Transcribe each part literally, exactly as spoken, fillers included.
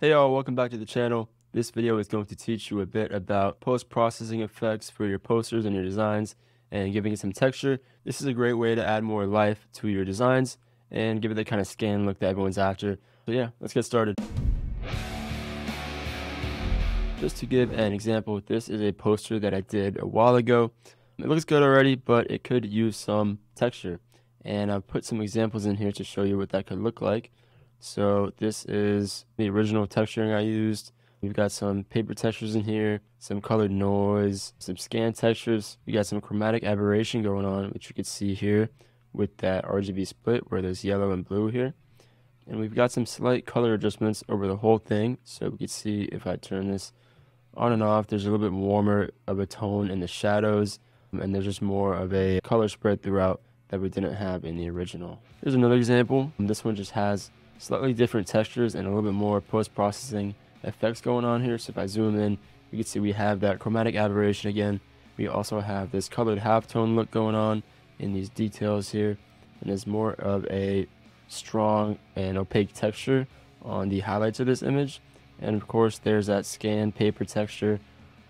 Hey y'all, welcome back to the channel. This video is going to teach you a bit about post-processing effects for your posters and your designs and giving it some texture. This is a great way to add more life to your designs and give it the kind of scan look that everyone's after. So yeah, let's get started. Just to give an example, this is a poster that I did a while ago. It looks good already, but it could use some texture. And I've put some examples in here to show you what that could look like. So this is the original texturing I used. We've got some paper textures in here, some colored noise, some scan textures. We got some chromatic aberration going on, which you can see here with that R G B split where there's yellow and blue here. And we've got some slight color adjustments over the whole thing. So we can see if I turn this on and off, there's a little bit warmer of a tone in the shadows, and there's just more of a color spread throughout that we didn't have in the original. Here's another example. This one just has slightly different textures and a little bit more post-processing effects going on here. So if I zoom in, you can see we have that chromatic aberration again. We also have this colored halftone look going on in these details here. And there's more of a strong and opaque texture on the highlights of this image. And of course, there's that scan paper texture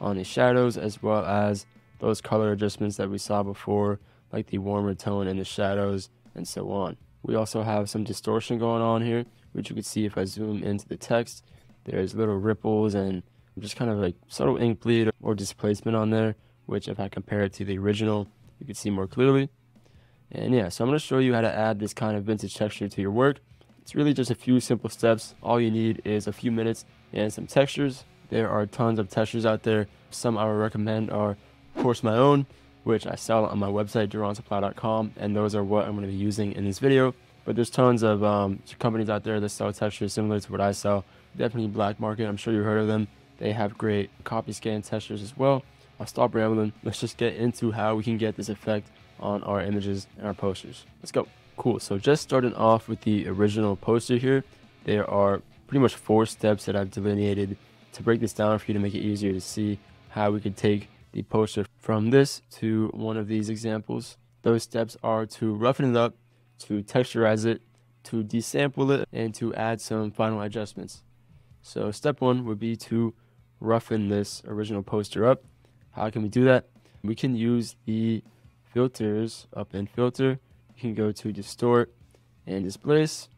on the shadows, as well as those color adjustments that we saw before, like the warmer tone in the shadows and so on. We also have some distortion going on here, which you can see if I zoom into the text. There's little ripples and just kind of like subtle ink bleed or displacement on there, which if I compare it to the original, you can see more clearly. And yeah, so I'm going to show you how to add this kind of vintage texture to your work. It's really just a few simple steps. All you need is a few minutes and some textures. There are tons of textures out there. Some I would recommend are, of course, my own, which I sell on my website, doron supply dot com, and those are what I'm going to be using in this video. But there's tons of um, companies out there that sell textures similar to what I sell. Definitely Black Market, I'm sure you've heard of them. They have great copy scan textures as well. I'll stop rambling. Let's just get into how we can get this effect on our images and our posters. Let's go. Cool, so just starting off with the original poster here, there are pretty much four steps that I've delineated to break this down for you to make it easier to see how we could take the poster from this to one of these examples. Those steps are to roughen it up, to texturize it, to desample it, and to add some final adjustments. So step one would be to roughen this original poster up. How can we do that? We can use the filters up in filter. You can go to distort and displace.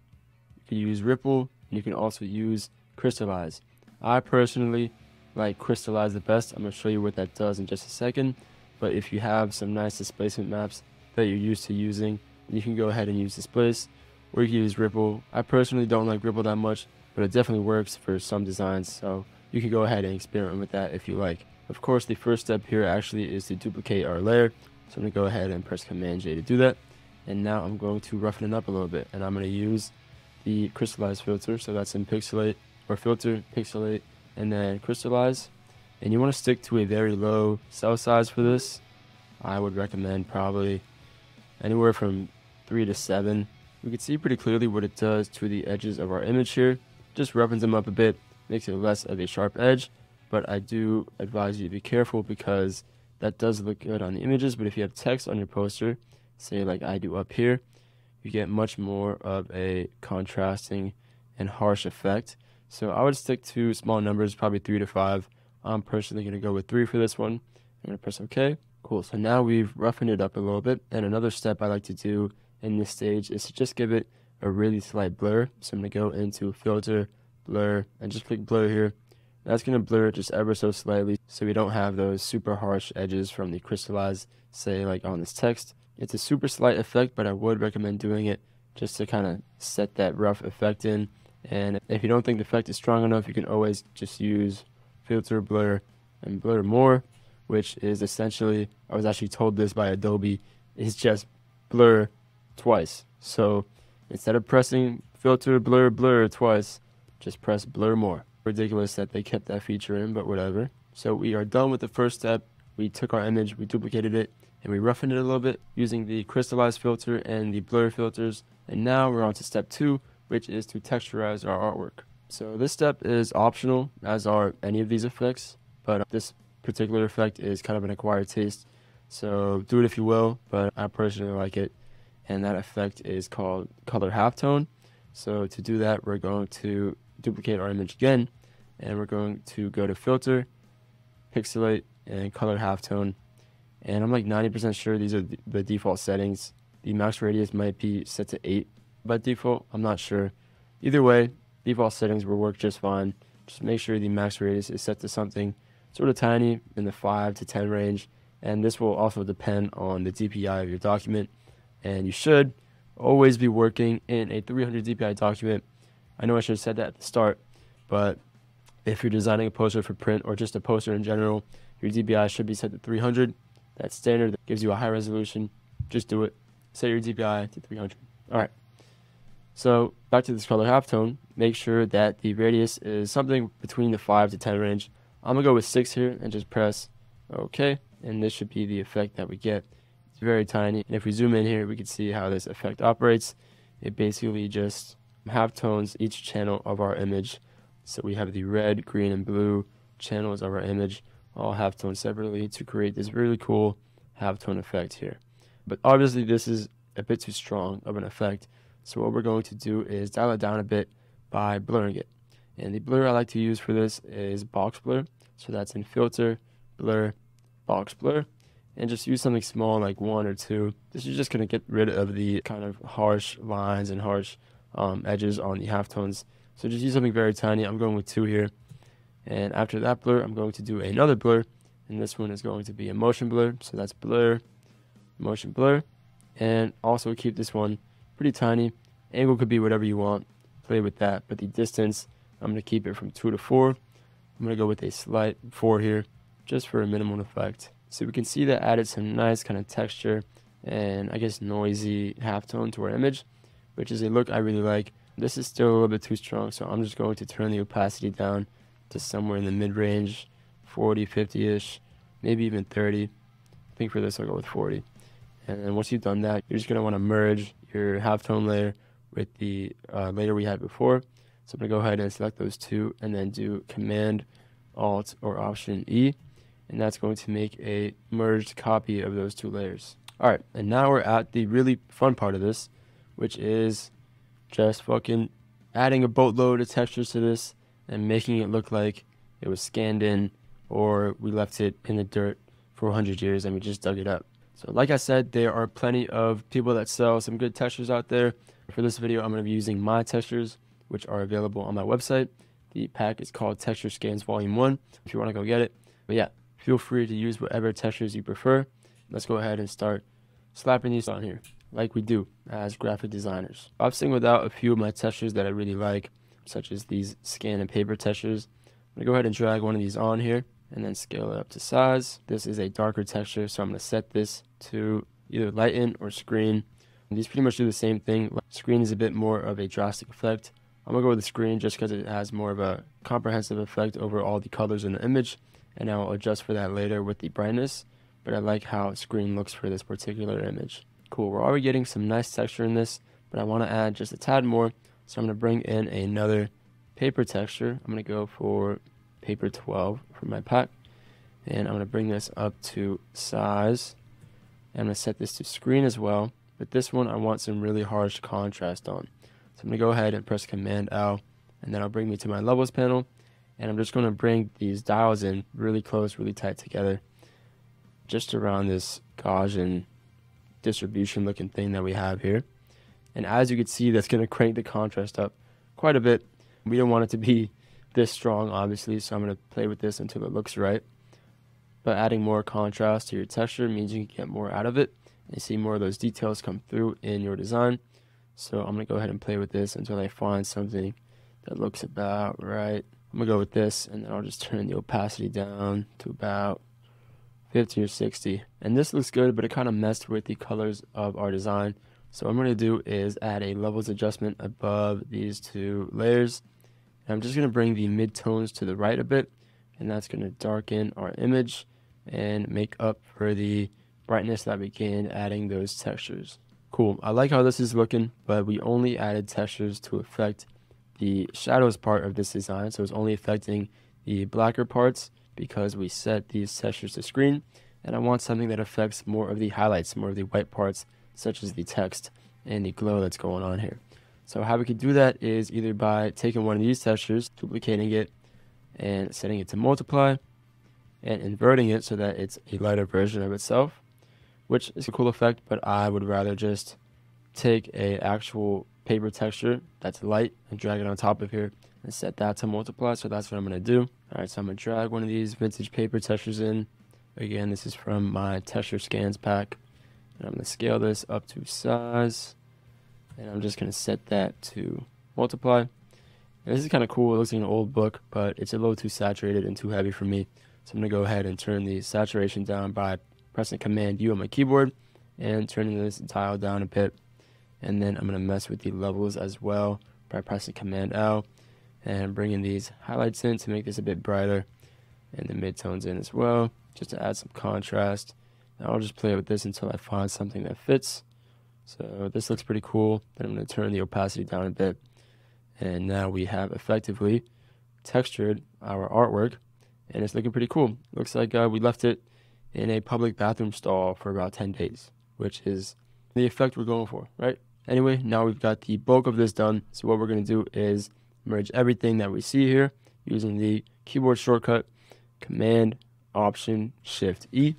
You can use ripple, and you can also use crystallize. I personally like crystallize the best. I'm going to show you what that does in just a second. But if you have some nice displacement maps that you're used to using, you can go ahead and use displace, or you can use ripple. I personally don't like ripple that much, but it definitely works for some designs. So you can go ahead and experiment with that if you like. Of course, the first step here actually is to duplicate our layer. So I'm going to go ahead and press command J to do that. And now I'm going to roughen it up a little bit, and I'm going to use the crystallize filter. So that's in pixelate or filter, pixelate, and then crystallize. And you want to stick to a very low cell size for this. I would recommend probably anywhere from three to seven. We can see pretty clearly what it does to the edges of our image here. Just roughens them up a bit, makes it less of a sharp edge, but I do advise you to be careful because that does look good on the images, but if you have text on your poster, say like I do up here, you get much more of a contrasting and harsh effect. So I would stick to small numbers, probably three to five. I'm personally going to go with three for this one. I'm going to press OK. Cool. So now we've roughened it up a little bit. And another step I like to do in this stage is to just give it a really slight blur. So I'm going to go into filter, blur, and just click blur here. That's going to blur it just ever so slightly, so we don't have those super harsh edges from the crystallized, say like on this text. It's a super slight effect, but I would recommend doing it just to kind of set that rough effect in. And if you don't think the effect is strong enough, you can always just use filter, blur, and blur more, which is essentially, I was actually told this by Adobe, is just blur twice. So instead of pressing filter, blur, blur twice, just press blur more. Ridiculous that they kept that feature in, but whatever. So we are done with the first step. We took our image, we duplicated it, and we roughened it a little bit using the crystallize filter and the blur filters. And now we're on to step two, which is to texturize our artwork. So this step is optional, as are any of these effects, but this particular effect is kind of an acquired taste. So do it if you will, but I personally like it. And that effect is called color halftone. So to do that, we're going to duplicate our image again, and we're going to go to filter, pixelate, and color halftone. And I'm like ninety percent sure these are the default settings. The max radius might be set to eight by default. I'm not sure. Either way, default settings will work just fine. Just make sure the max radius is set to something sort of tiny in the five to ten range. And this will also depend on the D P I of your document. And you should always be working in a three hundred D P I document. I know I should have said that at the start, but if you're designing a poster for print or just a poster in general, your D P I should be set to three hundred. That's standard. That gives you a high resolution. Just do it. Set your D P I to three hundred. All right. So back to this color halftone. Make sure that the radius is something between the five to ten range. I'm going to go with six here and just press OK. And this should be the effect that we get. It's very tiny. And if we zoom in here, we can see how this effect operates. It basically just halftones each channel of our image. So we have the red, green, and blue channels of our image, all halftone separately to create this really cool halftone effect here. But obviously this is a bit too strong of an effect. So what we're going to do is dial it down a bit by blurring it. And the blur I like to use for this is box blur. So that's in filter, blur, box blur. And just use something small like one or two. This is just going to get rid of the kind of harsh lines and harsh um, edges on the halftones. So just use something very tiny. I'm going with two here. And after that blur, I'm going to do another blur. And this one is going to be a motion blur. So that's blur, motion blur. And also keep this one pretty tiny. Angle could be whatever you want. Play with that. But the distance, I'm going to keep it from two to four. I'm going to go with a slight four here, just for a minimal effect. So we can see that added some nice kind of texture and I guess noisy halftone to our image, which is a look I really like. This is still a little bit too strong, so I'm just going to turn the opacity down to somewhere in the mid-range, forty, fifty-ish, maybe even thirty. I think for this I'll go with forty. And then once you've done that, you're just going to want to merge your halftone layer with the uh, layer we had before. So I'm going to go ahead and select those two and then do Command, Alt, or Option E. And that's going to make a merged copy of those two layers. All right, and now we're at the really fun part of this, which is just fucking adding a boatload of textures to this and making it look like it was scanned in or we left it in the dirt for a hundred years and we just dug it up. So like I said, there are plenty of people that sell some good textures out there. For this video, I'm going to be using my textures, which are available on my website. The pack is called Texture Scans Volume one, if you want to go get it. But yeah, feel free to use whatever textures you prefer. Let's go ahead and start slapping these on here, like we do as graphic designers. I've singled out a few of my textures that I really like, such as these scan and paper textures. I'm going to go ahead and drag one of these on here and then scale it up to size. This is a darker texture, so I'm going to set this to either lighten or screen. And these pretty much do the same thing. Screen is a bit more of a drastic effect. I'm going to go with the screen just because it has more of a comprehensive effect over all the colors in the image. And I'll adjust for that later with the brightness. But I like how screen looks for this particular image. Cool, we're already getting some nice texture in this, but I want to add just a tad more. So I'm going to bring in another paper texture. I'm going to go for Paper twelve for my pack. And I'm going to bring this up to size. And I'm going to set this to screen as well. But this one I want some really harsh contrast on. So I'm going to go ahead and press Command-L. And that'll bring me to my Levels panel. And I'm just going to bring these dials in really close, really tight together. Just around this Gaussian distribution looking thing that we have here. And as you can see, that's going to crank the contrast up quite a bit. We don't want it to be this strong, obviously, so I'm going to play with this until it looks right. But adding more contrast to your texture means you can get more out of it and see more of those details come through in your design. So I'm going to go ahead and play with this until I find something that looks about right. I'm going to go with this, and then I'll just turn the opacity down to about fifty or sixty. And this looks good, but it kind of messed with the colors of our design. So what I'm going to do is add a levels adjustment above these two layers. And I'm just going to bring the mid-tones to the right a bit. And that's going to darken our image and make up for the brightness that we gained adding those textures. Cool. I like how this is looking, but we only added textures to affect the shadows part of this design. So it's only affecting the blacker parts because we set these textures to screen. And I want something that affects more of the highlights, more of the white parts, such as the text and the glow that's going on here. So how we could do that is either by taking one of these textures, duplicating it, and setting it to multiply, and inverting it so that it's a lighter version of itself, which is a cool effect, but I would rather just take a actual paper texture that's light and drag it on top of here and set that to multiply. So that's what I'm going to do. All right, so I'm going to drag one of these vintage paper textures in. Again, this is from my texture scans pack. And I'm going to scale this up to size, and I'm just going to set that to multiply. And this is kind of cool. It looks like an old book, but it's a little too saturated and too heavy for me. So I'm going to go ahead and turn the saturation down by pressing Command U on my keyboard and turning this tile down a bit. And then I'm going to mess with the levels as well by pressing Command L and bringing these highlights in to make this a bit brighter, and the midtones in as well, just to add some contrast. And I'll just play with this until I find something that fits. So this looks pretty cool. Then I'm going to turn the opacity down a bit. And now we have effectively textured our artwork, and it's looking pretty cool. Looks like uh, we left it in a public bathroom stall for about ten days, which is the effect we're going for, right? Anyway, now we've got the bulk of this done. So what we're going to do is merge everything that we see here using the keyboard shortcut Command Option Shift E,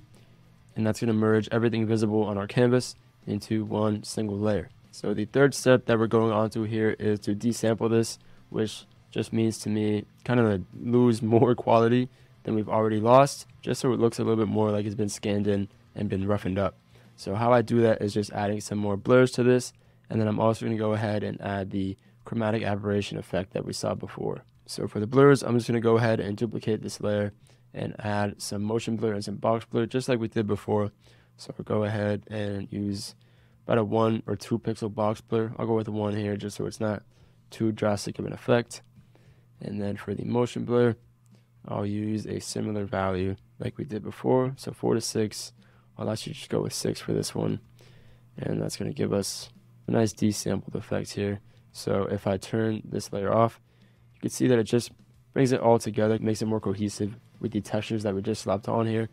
and that's going to merge everything visible on our canvas into one single layer. So the third step that we're going on to here is to desample this, which just means to me kind of lose more quality than we've already lost, just so it looks a little bit more like it's been scanned in and been roughened up. So how I do that is just adding some more blurs to this, and then I'm also going to go ahead and add the chromatic aberration effect that we saw before. So for the blurs, I'm just going to go ahead and duplicate this layer and add some motion blur and some box blur, just like we did before. So I'll go ahead and use about a one or two pixel box blur. I'll go with one here just so it's not too drastic of an effect. And then for the motion blur, I'll use a similar value like we did before. So four to six, I'll actually just go with six for this one. And that's going to give us a nice desampled effect here. So if I turn this layer off, you can see that it just brings it all together, makes it more cohesive with the textures that we just slapped on here.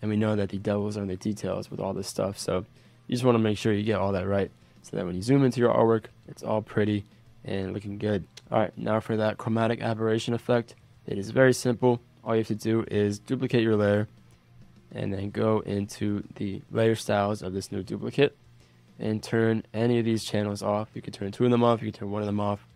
And we know that the devil's are in the details with all this stuff. So you just want to make sure you get all that right, so that when you zoom into your artwork, it's all pretty and looking good. All right, now for that chromatic aberration effect, it is very simple. All you have to do is duplicate your layer and then go into the layer styles of this new duplicate and turn any of these channels off. You can turn two of them off, you can turn one of them off.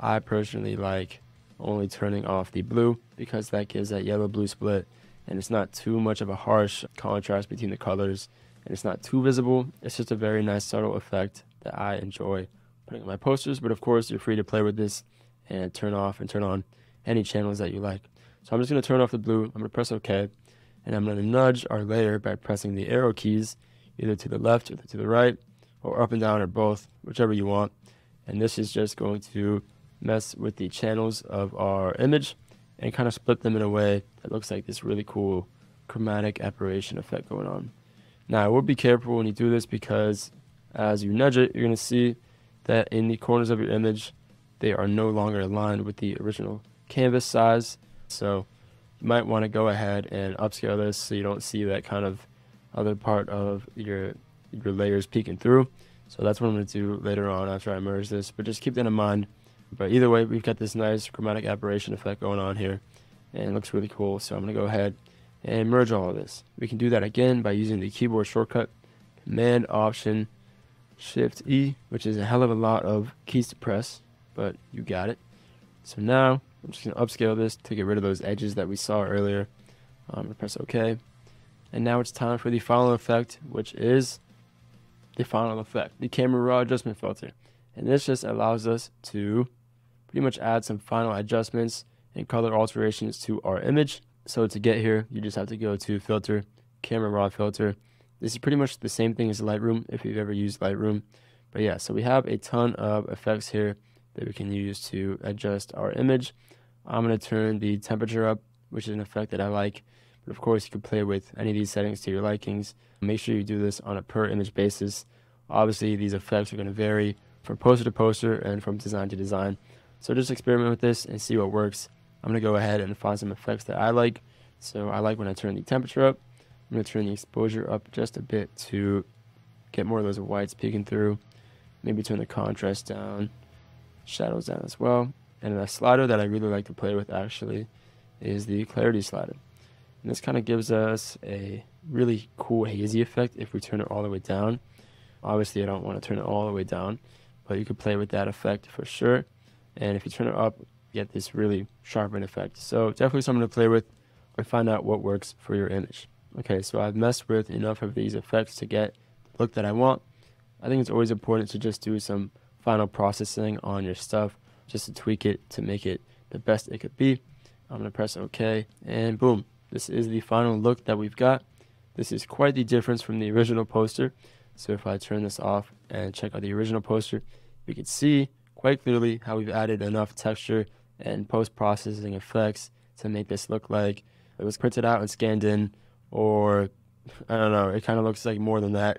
I personally like only turning off the blue, because that gives that yellow blue split, and it's not too much of a harsh contrast between the colors, and it's not too visible. It's just a very nice subtle effect that I enjoy putting on my posters. But of course, you're free to play with this and turn off and turn on any channels that you like. So I'm just going to turn off the blue. I'm going to press OK, and I'm going to nudge our layer by pressing the arrow keys, either to the left or to the right, or up and down, or both, whichever you want. And this is just going to mess with the channels of our image and kind of split them in a way that looks like this really cool chromatic aberration effect going on. Now, I will be careful when you do this, because as you nudge it, you're going to see that in the corners of your image, they are no longer aligned with the original canvas size. So you might want to go ahead and upscale this so you don't see that kind of other part of your your layers peeking through. So that's what I'm going to do later on after I merge this, but just keep that in mind. But either way, we've got this nice chromatic aberration effect going on here, and it looks really cool. So I'm going to go ahead and merge all of this. We can do that again by using the keyboard shortcut Command Option Shift E, which is a hell of a lot of keys to press, but you got it. So now I'm just going to upscale this to get rid of those edges that we saw earlier. I'm going to press OK. And now it's time for the final effect, which is the final effect, the Camera Raw Adjustment Filter. And this just allows us to pretty much add some final adjustments and color alterations to our image. So to get here, you just have to go to Filter, Camera Raw Filter. This is pretty much the same thing as Lightroom, if you've ever used Lightroom. But yeah, so we have a ton of effects here that we can use to adjust our image. I'm going to turn the temperature up, which is an effect that I like. But of course, you can play with any of these settings to your likings. Make sure you do this on a per image basis. Obviously, these effects are going to vary from poster to poster and from design to design. So just experiment with this and see what works. I'm going to go ahead and find some effects that I like. So I like when I turn the temperature up. I'm going to turn the exposure up just a bit to get more of those whites peeking through. Maybe turn the contrast down. shadows down as well. And a slider that I really like to play with actually is the clarity slider. And this kind of gives us a really cool hazy effect if we turn it all the way down. Obviously, I don't want to turn it all the way down, but you could play with that effect for sure. And if you turn it up, you get this really sharpened effect. So definitely something to play with and find out what works for your image. Okay, so I've messed with enough of these effects to get the look that I want. I think it's always important to just do some final processing on your stuff just to tweak it to make it the best it could be. I'm going to press OK, and boom. This is the final look that we've got. This is quite the difference from the original poster. So if I turn this off and check out the original poster, we can see quite clearly how we've added enough texture and post-processing effects to make this look like it was printed out and scanned in, or I don't know, it kind of looks like more than that.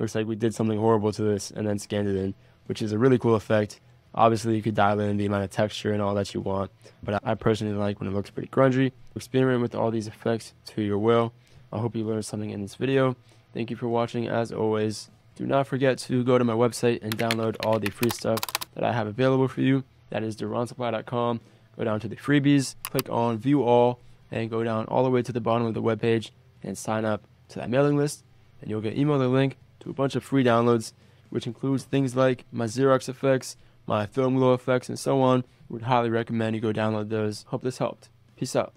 Looks like we did something horrible to this and then scanned it in, which is a really cool effect. Obviously, you could dial in the amount of texture and all that you want, but I personally like when it looks pretty grungy. Experiment with all these effects to your will. I hope you learned something in this video. Thank you for watching. As always, do not forget to go to my website and download all the free stuff that I have available for you. That is doron supply dot com. Go down to the freebies, click on view all, and go down all the way to the bottom of the webpage and sign up to that mailing list. And you'll get emailed a link to a bunch of free downloads, which includes things like my Xerox effects, my film glow effects, and so on. Would highly recommend you go download those. Hope this helped. Peace out.